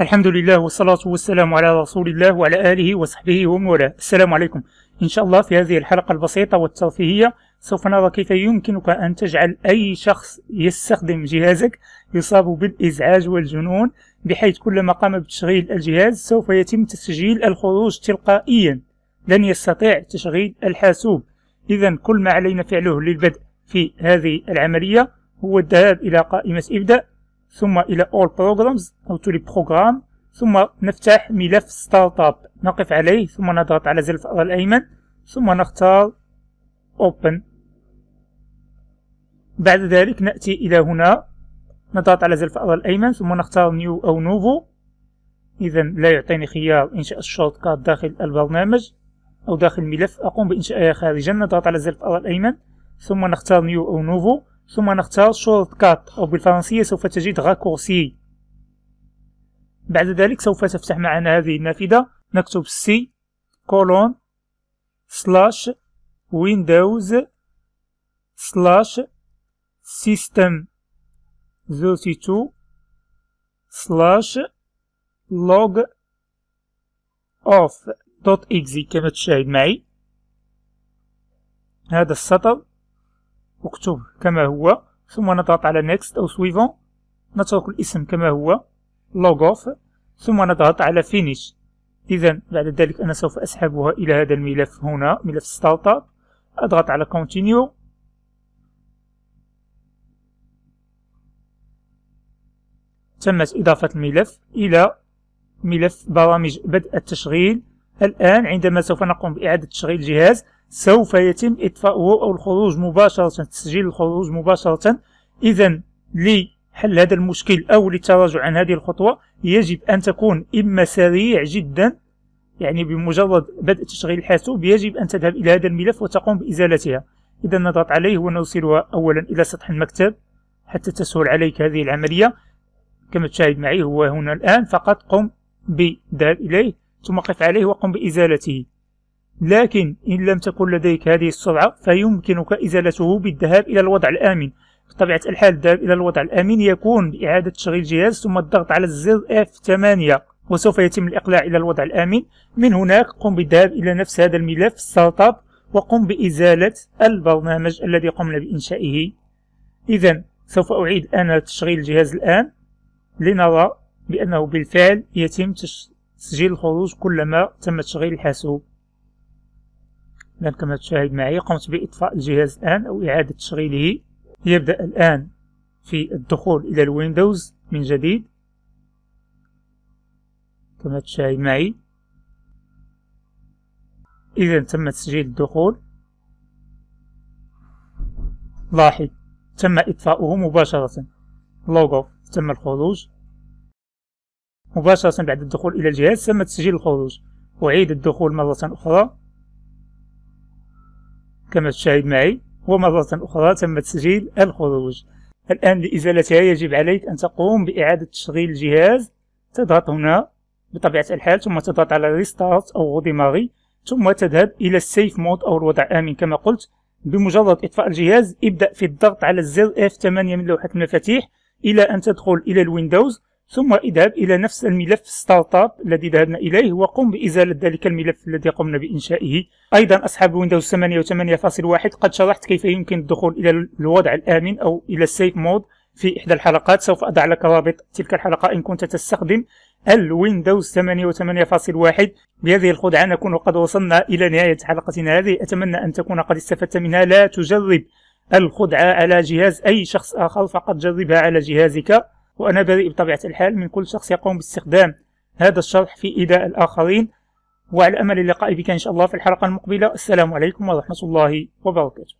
الحمد لله والصلاة والسلام على رسول الله وعلى آله وصحبه ومن والاه. السلام عليكم. إن شاء الله في هذه الحلقة البسيطة والترفيهية سوف نرى كيف يمكنك أن تجعل أي شخص يستخدم جهازك يصاب بالإزعاج والجنون، بحيث كلما قام بتشغيل الجهاز سوف يتم تسجيل الخروج تلقائيا، لن يستطيع تشغيل الحاسوب. إذا كل ما علينا فعله للبدء في هذه العملية هو الذهاب إلى قائمة ابدأ، ثم إلى All Programs أو To the Program، ثم نفتح ملف ستارت اب، نقف عليه ثم نضغط على زر الفأر الأيمن ثم نختار Open. بعد ذلك نأتي إلى هنا، نضغط على زر الفأر الأيمن ثم نختار New أو Nouveau. إذا لا يعطيني خيار إنشاء الشورت كات داخل البرنامج أو داخل ملف أقوم بإنشائها خارجا، نضغط على زر الفأر الأيمن ثم نختار New أو Nouveau، ثم نختار شورت كات أو بالفرنسية سوف تجد غاكورسي. بعد ذلك سوف تفتح معنا هذه النافذة، نكتب سي كولون سلاش ويندوز سلاش سيستم 32 سلاش لوج اوف دوت اكزي كما تشاهد معي هذا السطر، اكتب كما هو ثم نضغط على نيكست أو سويفون، نترك الاسم كما هو لوغ اوف ثم نضغط على فينيش. إذا بعد ذلك أنا سوف أسحبها إلى هذا الملف هنا، ملف ستارت اب، أضغط على كونتينيو. تمت إضافة الملف إلى ملف برامج بدء التشغيل. الآن عندما سوف نقوم بإعادة تشغيل الجهاز سوف يتم إطفاؤه أو الخروج مباشرة، تسجيل الخروج مباشرة. إذا لحل هذا المشكل أو للتراجع عن هذه الخطوة يجب أن تكون إما سريع جدا، يعني بمجرد بدء تشغيل الحاسوب يجب أن تذهب إلى هذا الملف وتقوم بإزالتها. إذا نضغط عليه ونرسلها أولا إلى سطح المكتب حتى تسهل عليك هذه العملية. كما تشاهد معي هو هنا الآن، فقط قم بالذهاب إليه ثم قف عليه وقم بإزالته. لكن إن لم تكن لديك هذه السرعة فيمكنك إزالته بالذهاب إلى الوضع الآمن. بطبيعة الحال الذهاب إلى الوضع الآمن يكون بإعادة تشغيل الجهاز ثم الضغط على الزر F8 وسوف يتم الإقلاع إلى الوضع الآمن. من هناك قم بالذهاب إلى نفس هذا الملف ستارت اب وقم بإزالة البرنامج الذي قمنا بإنشائه. إذا سوف أعيد أنا تشغيل الجهاز الآن لنرى بأنه بالفعل يتم تسجيل الخروج كلما تم تشغيل الحاسوب. إذا كما تشاهد معي قمت بإطفاء الجهاز الآن أو إعادة تشغيله. يبدأ الآن في الدخول إلى الويندوز من جديد كما تشاهد معي. إذا تم تسجيل الدخول، لاحظ تم إطفاؤه مباشرة، لوغ أوف، تم الخروج مباشرة بعد الدخول إلى الجهاز، تم تسجيل الخروج. أعيد الدخول مرة أخرى كما تشاهد معي ومرة أخرى تم تسجيل الخروج. الآن لإزالتها يجب عليك أن تقوم بإعادة تشغيل الجهاز، تضغط هنا بطبيعة الحال ثم تضغط على ريستارت أو غوديماري ثم تذهب إلى السيف مود أو الوضع آمن كما قلت. بمجرد إطفاء الجهاز ابدأ في الضغط على الزر F8 من لوحة المفاتيح إلى أن تدخل إلى الويندوز، ثم اذهب إلى نفس الملف ستارت اب الذي ذهبنا إليه وقم بإزالة ذلك الملف الذي قمنا بإنشائه. أيضا أصحاب ويندوز 8 و8.1 قد شرحت كيف يمكن الدخول إلى الوضع الآمن أو إلى السيف مود في إحدى الحلقات، سوف أضع لك رابط تلك الحلقة إن كنت تستخدم الويندوز 8 و8.1. بهذه الخدعة نكون قد وصلنا إلى نهاية حلقتنا هذه، أتمنى أن تكون قد استفدت منها. لا تجرب الخدعة على جهاز أي شخص آخر، فقط جربها على جهازك. وأنا بريء بطبيعة الحال من كل شخص يقوم باستخدام هذا الشرح في إيذاء الآخرين، وعلى أمل اللقاء بك إن شاء الله في الحلقة المقبلة. السلام عليكم ورحمة الله وبركاته.